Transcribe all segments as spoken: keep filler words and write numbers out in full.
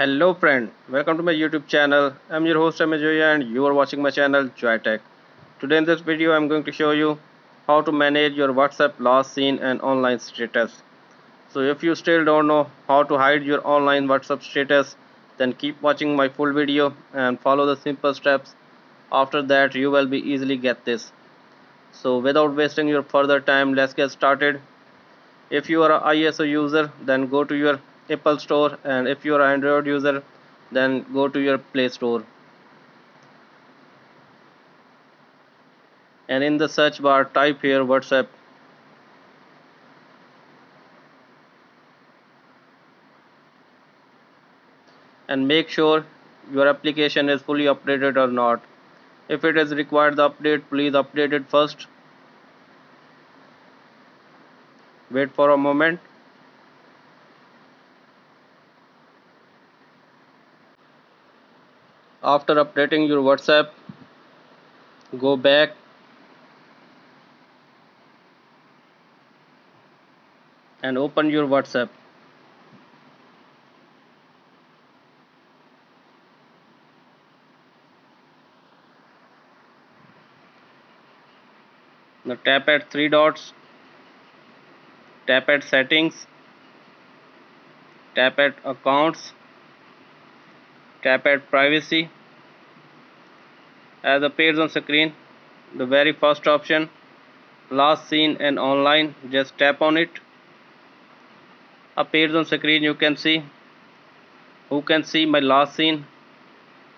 Hello friend, welcome to my YouTube channel. I'm your host Amy Joya and you are watching my channel Joy Tech. Today in this video I'm going to show you how to manage your WhatsApp last seen and online status. So if you still don't know how to hide your online WhatsApp status, then keep watching my full video and follow the simple steps. After that you will be easily get this. So without wasting your further time, let's get started. If you are an iOS user, then go to your Apple Store, and if you are an Android user, then go to your Play Store, and in the search bar type here WhatsApp. And make sure your application is fully updated or not. If it is required the update, please update it first. Wait for a moment. After updating your WhatsApp, go back and open your WhatsApp. Now tap at three dots, tap at settings, tap at accounts, tap at privacy. As appears on screen, the very first option, last seen and online, just tap on it. Appears on screen, you can see who can see my last seen,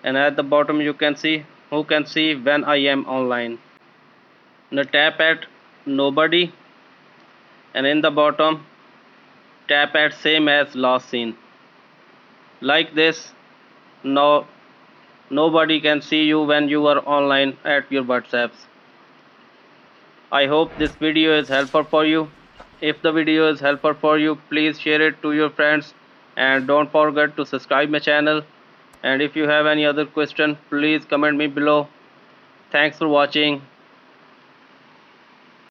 and at the bottom you can see who can see when I am online. Now tap at nobody, and in the bottom tap at same as last seen. Like this, now nobody can see you when you are online at your WhatsApps. I hope this video is helpful for you. If the video is helpful for you, please share it to your friends, and don't forget to subscribe my channel. And if you have any other question, please comment me below. Thanks for watching.